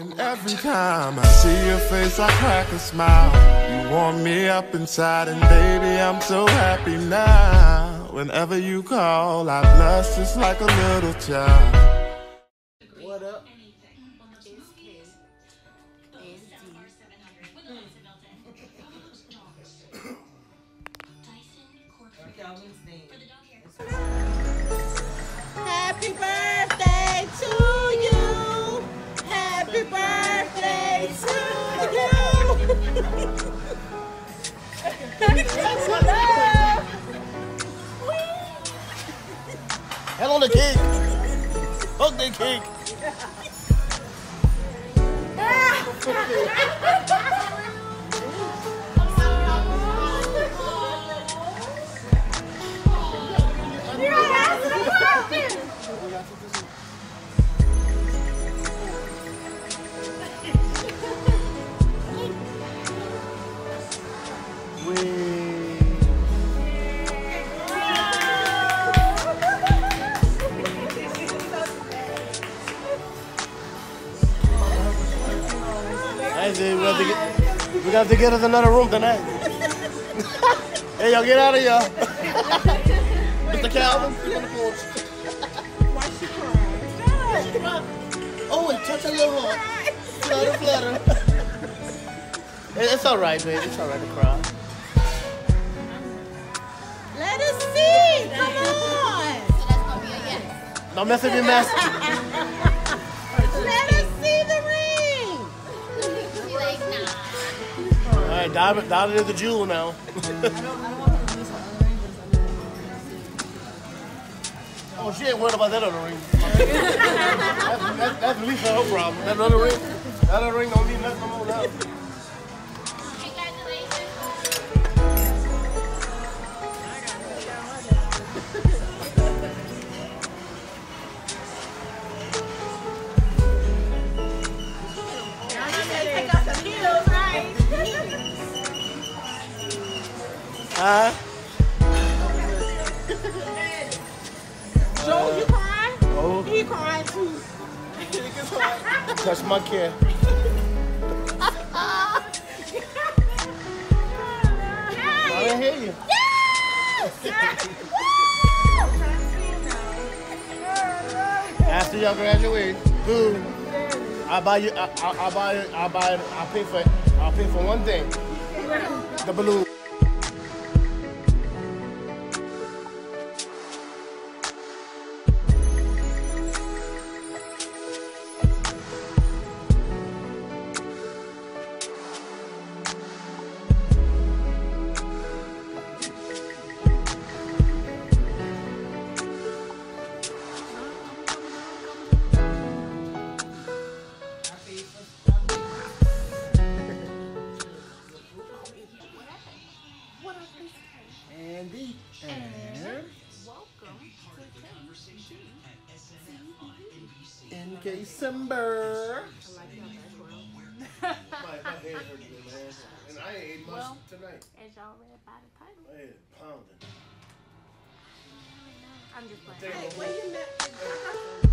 And every time I see your face, I crack a smile. You warm me up inside, and baby, I'm so happy now. Whenever you call, I blush just like a little child. What up? Happy birthday to you. Happy birthday to you. Hello the cake. Hug the cake. We got to get us another room tonight. Hey, y'all, get out of here. Mr. Calvin, sleep on the porch. Why she crying? Oh, and touch her little heart. Flutter, flutter. It's all right, baby. It's all right to cry. Let us see. Come on. So that's going to be a yes. Don't mess with your master. Alright, Donna is the jewel now. I don't want to lose my other ring. Oh, she ain't worried about that other ring. That's at least her problem. That other ring don't mean nothing no more now. Huh? Joe, you crying? Oh. He crying too. Touch my kid. I didn't hear you. Yes! After y'all graduate, boom. I'll pay for one thing. The balloon. And welcome to the conversation at SNF on NBC in December. I like how that's my head hurt you, man. And I ain't ate much tonight. As y'all read by the title. I ate pounding. I'm just playing. Hey, wait a minute.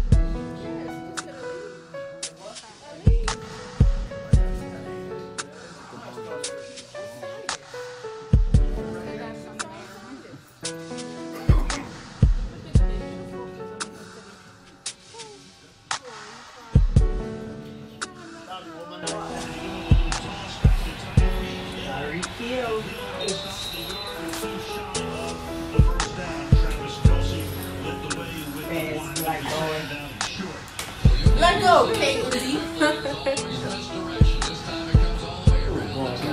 Let go, Kate Lizzie.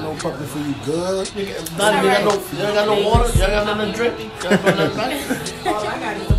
No puppet for you, good. You ain't got no water, you ain't got nothing to drink. All I got is